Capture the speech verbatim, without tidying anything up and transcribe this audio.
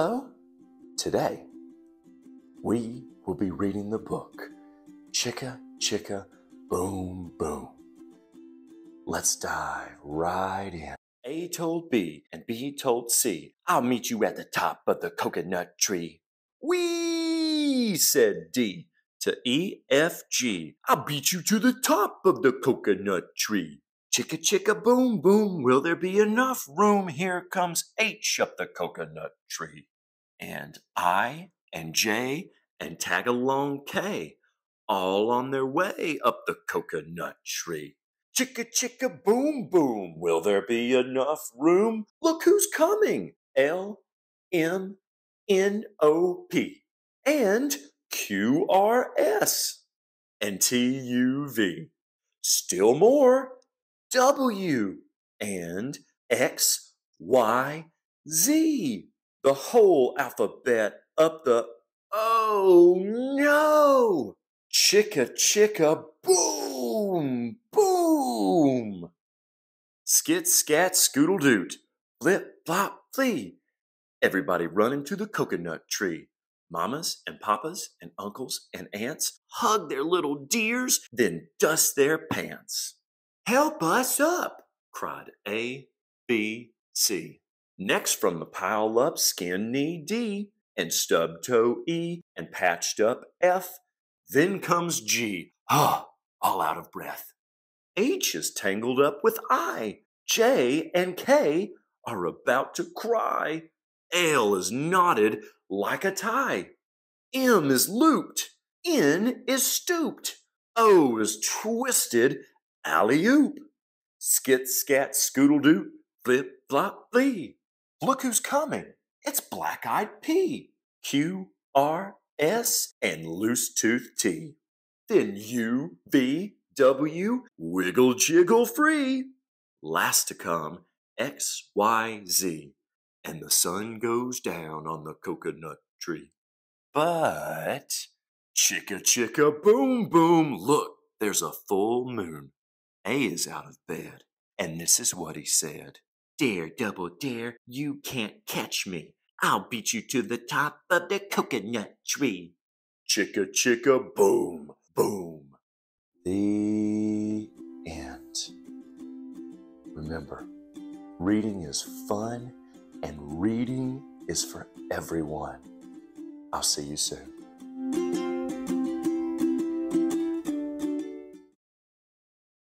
Hello! Today, we will be reading the book, Chicka Chicka Boom Boom. Let's dive right in. A told B and B told C, I'll meet you at the top of the coconut tree. Wee, said D to E, F, G, I'll beat you to the top of the coconut tree. Chicka chicka boom boom, will there be enough room? Here comes H up the coconut tree. And I and J and tag along K, all on their way up the coconut tree. Chicka chicka boom boom, will there be enough room? Look who's coming, L, M, N, O, P, and Q, R, S, and T, U, V. Still more, W, and X, Y, Z. The whole alphabet up the, oh no! Chicka chicka boom boom! Skit scat scoodle doot, flip flop flee. Everybody running to the coconut tree. Mamas and papas and uncles and aunts hug their little dears, then dust their pants. Help us up, cried A, B, C. Next from the pile up, skin knee D, and stub toe E, and patched up F. Then comes G, oh, all out of breath. H is tangled up with I. J and K are about to cry. L is knotted like a tie. M is looped. N is stooped. O is twisted. Alley-oop. Skit, scat, scoodle-doot. Flip, flop, flee. Look who's coming. It's black-eyed P. Q, R, S, and loose-tooth T. Then U, V, W, wiggle-jiggle free. Last to come, X, Y, Z. And the sun goes down on the coconut tree. But, chicka chicka boom boom, look, there's a full moon. A is out of bed, and this is what he said. Dare, double dare, you can't catch me. I'll beat you to the top of the coconut tree. Chicka chicka boom boom. The end. Remember, reading is fun. And reading is for everyone. I'll see you soon.